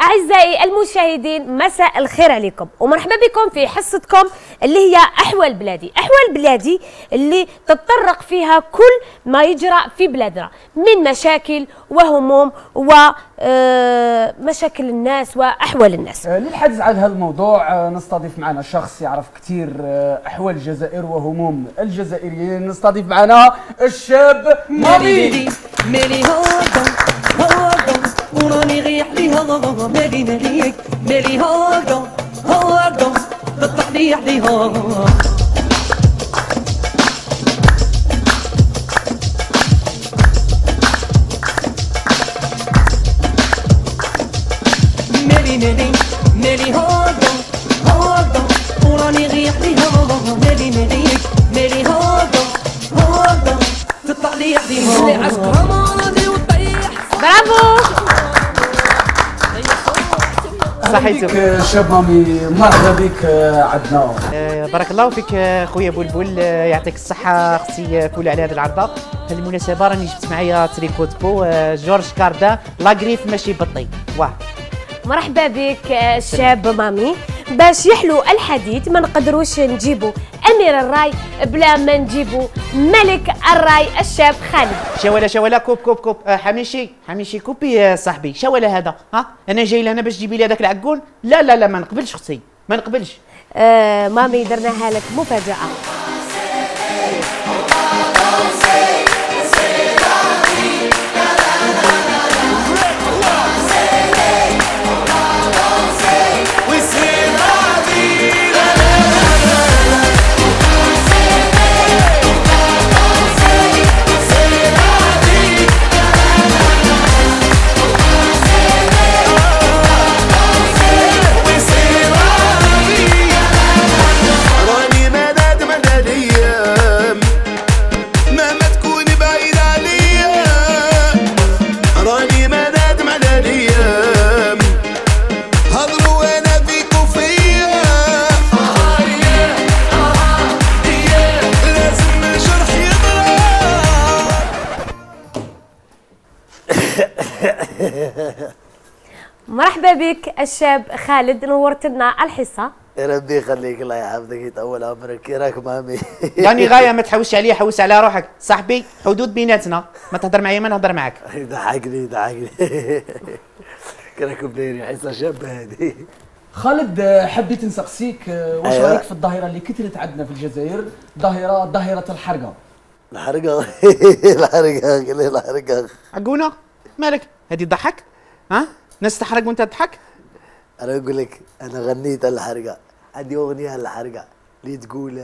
أعزائي المشاهدين مساء الخير عليكم ومرحبا بكم في حصتكم اللي هي أحوال بلادي. أحوال بلادي اللي تتطرق فيها كل ما يجرى في بلادنا من مشاكل وهموم ومشاكل الناس وأحوال الناس. للحديث عن هذا الموضوع نستضيف معنا شخص يعرف كثير أحوال الجزائر وهموم الجزائريين. نستضيف معنا الشاب مامي. وراني غير عليها مالي ماليك مالي هاكا هاكا تطيح لي عليها. مالي مالي مالي هاكا هاكا وراني غير عليها مالي ماليك مالي هاكا هاكا تطيح لي عليها. برافو صحيتو شاب مامي، مرحبا بك عندنا. بارك الله فيك خويا بلبل، يعطيك الصحة اختي فولا على هذه العرضة. بالمناسبة راني جبت معايا تريكو دبو جورج كاردا لاغريف ماشي بطي. واه مرحبا بك الشاب مامي. باش يحلو الحديث ما نقدروش نجيبو أمير الراي بلا ما نجيبو ملك الراي الشاب خالد. شوالا شوالا كوب كوب كوب حميشي حميشي كوبي صاحبي. شوالا هذا ها أنا جاي لهنا باش تجيبي لي هذاك العقول؟ لا لا لا ما نقبلش اختي ما نقبلش. مامي درناها لك مفاجأة. مرحبا بك الشاب خالد، نورت لنا الحصه. ربي يخليك الله يحفظك يطول عمرك. راك مامي يعني غايه ما تحوسش عليا، حوس على روحك صاحبي، حدود بيناتنا، ما تهضر معايا ما نهضر معاك. ضحكني ضحكني راكم دايرين حصه شابه هذه. خالد حبيت نسقسيك واش رايك في الظاهره اللي كثرت عندنا في الجزائر، ظاهره الحرقه. الحرقه الحرقه الحرقه عقونه مالك هذه ضحك ها ناس تحرق وانت تضحك. انا نقول لك انا غنيت على الحرقه، عندي اغنيه على الحرقه اللي تقول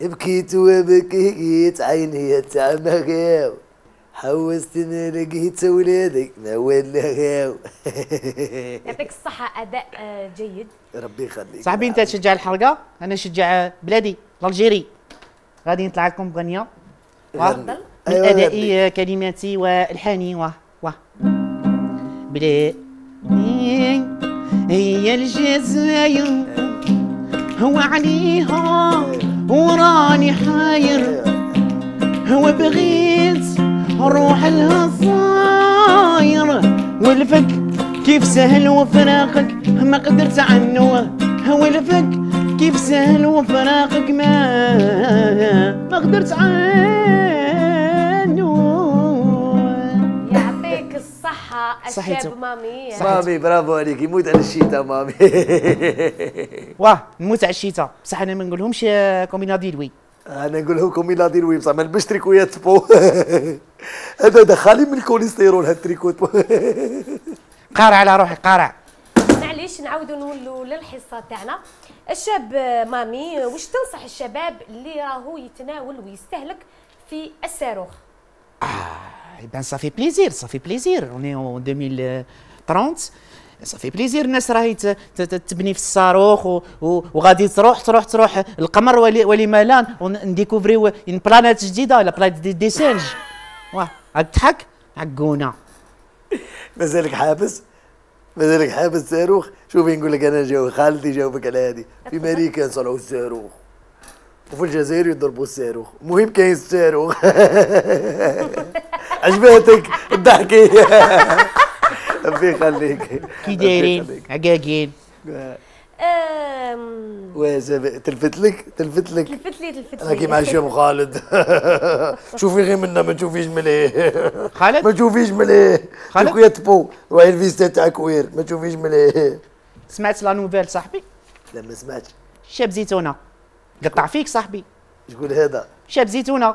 بكيت وبكيت عيني تاع مغاو حوستني لقيت ولادك ما ولاو. يعطيك الصحه اداء جيد ربي يخليك صاحبي. انت تشجع الحرقه انا نشجع بلادي الجيري. غادي نطلع لكم بغنيه تفضل من ادائي كلماتي والحاني. واه بلي هي الجزائر هو عليها وراني حاير، هو بغيت روح لها صاير، والفك كيف سهل وفراقك ما قدرت عنه، هو الفك كيف سهل وفراقك ما قدرت عنه. صحة الشاب مامي. مامي برافو عليك، يموت على الشتاء مامي. واه نموت على الشتاء، بصح انا ما نقولهمش كومينا ديروي. انا نقولهم كومينا ديروي بصح ما نلبسش تريكويات تبو. هذا دخلي من الكوليسترول هذا التريكو تبو. قارع على روحي قارع. معليش نعاودوا نولوا للحصة تاعنا. الشاب مامي واش تنصح الشباب اللي راهو يتناول ويستهلك في الصاروخ؟ Ben, ça fait plaisir, on est en 2030, ça fait plaisir, الناس راهي تبني في الصاروخ وغادي تروح القمر ولما لا، ونديكوفريو بلانات جديدة، لا بلانات دي سانج. اضحك عقونه. مازالك حابس؟ مازالك حابس صاروخ؟ شوفي نقول لك انا جاوب خالتي جاوبك على هذه. في امريكا يصنعوا الصاروخ وفي الجزائر يضربوا الصاروخ، المهم كاين الصاروخ. عجبتك الضحكيه؟ ربي يخليك. كي دايرين؟ عقاقين. تلفت لك تلفت لي راكي مع الشيخ خالد. شوفي غير منا ما تشوفيش مليح خالد، ما تشوفيش مليح خالد خويا تبو، روحي الفيستا تاعك وير ما تشوفيش مليح. سمعت لا نوفيل صاحبي؟ لا ما سمعتش. شاب زيتونه قطع فيك صاحبي. شكون هذا؟ شاب زيتونه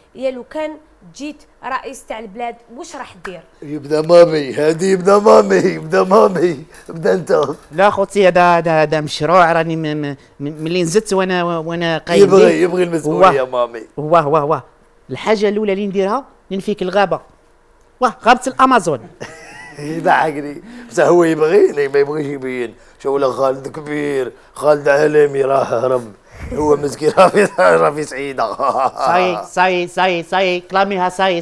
يا لو كان جيت رئيس تاع البلاد واش راح دير؟ يبدا مامي هادي، يبدا مامي بدا انت. لا خوتي هذا مشروع راني ملي نزدت وانا قايد. يبغي المسؤوليه مامي. واه الحاجه الاولى اللي نديرها ننفيك الغابه. واه غابه الامازون. يضحكني بصح هو يبغي ما يبغيش يبين. شو ولا خالد كبير، خالد عالمي راه هرب هو مسكين راه في سعيده. صاي كلاميها صاي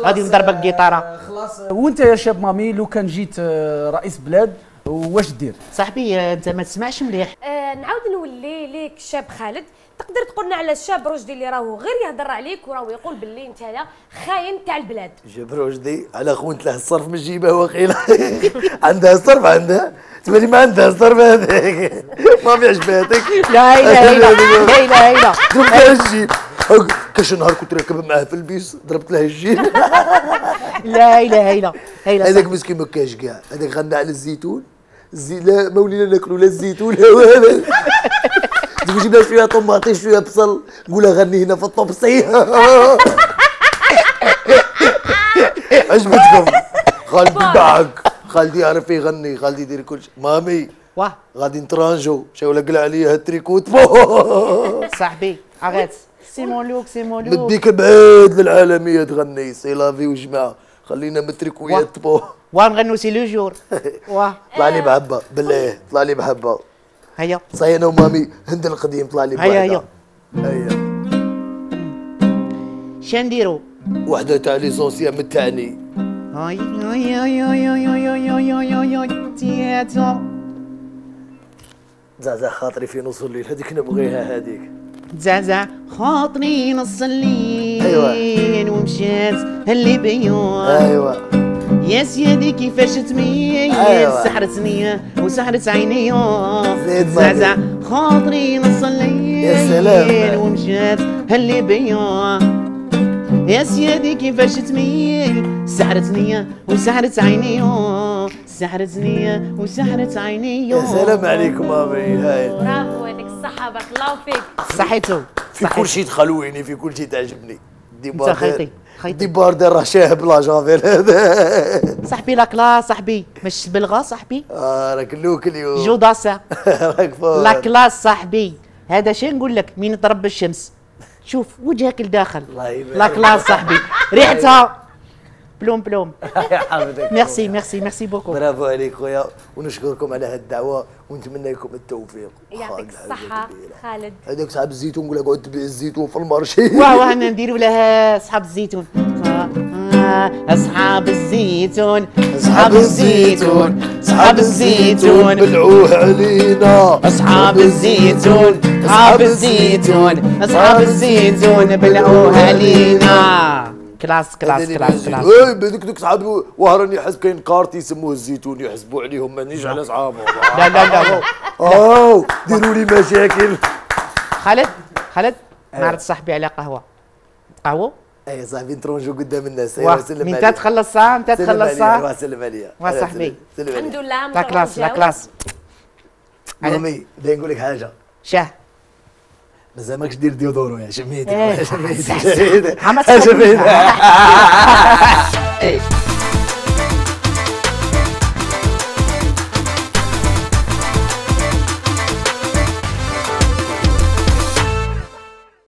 غادي نضربك قيطاره خلاص. وانت يا شاب مامي لو كان جيت رئيس بلاد واش دير؟ صاحبي انت ما تسمعش مليح. نعاود نولي ليك الشاب خالد. تقدر تقولنا على الشاب رشدي اللي راهو غير يهضر عليك وراهو يقول باللي انت خاين تاع البلاد؟ شاب رشدي على خوانت له الصرف من جيبها وقيله. عندها الصرف، عندها تبالي ما عندها الصرف هذاك. مامي عجباتك؟ لا لا لا لا لا لا ضربتها الجيب. كاش نهار كنت راكب معاه في البيس ضربت له الجيب. لا لا لا لا هذاك مسكين ما كاش كاع. هذاك غنى على الزيتون. لا ما ولينا ناكلوا لا الزيتون لا والو. تقول جيب لها شويه طوماطيش شويه بصل، نقولها غني هنا في الطبسي. عجبتكم؟ خالد دعك، خالد يعرف يغني، خالد يدير كل شيء. مامي واه غادي نترانجو شاو لقلع عليا التريكوت. صاحبي اغيت سي مون لوك مديك بعيد للعالميه تغني سي لافي وجماعه. خلينا متريكويات بو ونغنوا سي لو جور. واه طلع لي بحبه بالله، طلع لي بحبه. هيا صاي انا ومامي هند القديم طلع لي بوحده. هيا شنديرو وحده تاع ليسونسيال متاعني. هاي هاي هاي هاي هاي هاي هاي هاي تياتو زعزع خاطري في نص الليل. هذيك نبغيها هذيك زعزع خاطري نص الليل. ايوا ومشات اللي بيون. ايوا يا سيدي كيفاش تميز. أيوة. سحرتني وسحرت عيني زعزع خاطري نص الليل ومشات هلي بيا. يا سيدي كيفاش تميز سحرتني وسحرت عيني يا سلام عليكم مامي. هاي برافو عليك الصحة بارك الله فيك. صحيتو في كل شيء تخلوني، في كل شيء تعجبني. انت خيطي باردر راه شاهب لا جافيل هذا. صاحبي لا كلاس صاحبي مش بلغه صاحبي. راك لوك اليوم جو داسا. راك فور لا كلاس صاحبي. هذا شنو نقول لك من ترب الشمس شوف وجهك لداخل. الله يبارك لا كلاس صاحبي. ريحتها بلوم ميرسي بوكو. برافو عليك خويا ونشكركم على هذه الدعوه ونتمنى لكم التوفيق. يعطيك الصحه خالد. هذاك صاحب الزيتون نقول لك اقعد تبيع الزيتون في المارشي. واه انا نديروا لها صحاب الزيتون. اصحاب الزيتون بلعوه علينا. اصحاب الزيتون بلعوه علينا. كلاس اي بدك صحابي وهراني يحس كاين كارت يسموه الزيتون يحسبوا عليهم مانيش على صحابهم. لا اوه ديروا لي مشاكل. خالد نعرض صاحبي على قهوه. اي صاحبي نترونجو قدام الناس. سلم عليا انت تخلصها سلم عليا صاحبي. الحمد لله لا كلاس مامي بدي نقول لك حاجه. شاه مازال ماكش دير ديودورو يا شميتي.